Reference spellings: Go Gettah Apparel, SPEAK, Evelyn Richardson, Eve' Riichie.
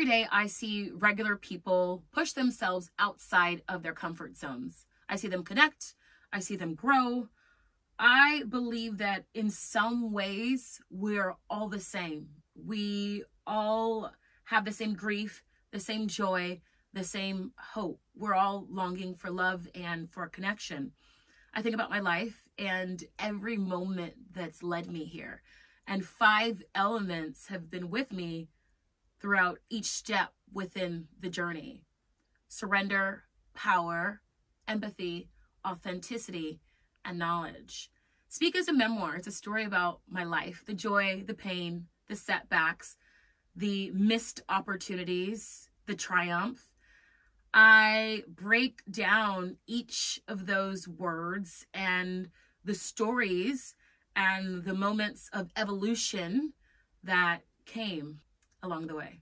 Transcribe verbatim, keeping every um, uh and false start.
every day I see regular people push themselves outside of their comfort zones. I see them connect. I see them grow. I believe that in some ways, we're all the same. We all have the same grief, the same joy, the same hope. We're all longing for love and for connection. I think about my life and every moment that's led me here. And five elements have been with me throughout each step within the journey. Surrender, power, empathy, authenticity, and knowledge. SPEAK is a memoir. It's a story about my life, the joy, the pain, the setbacks, the missed opportunities, the triumph. I break down each of those words and the stories and the moments of evolution that came along the way.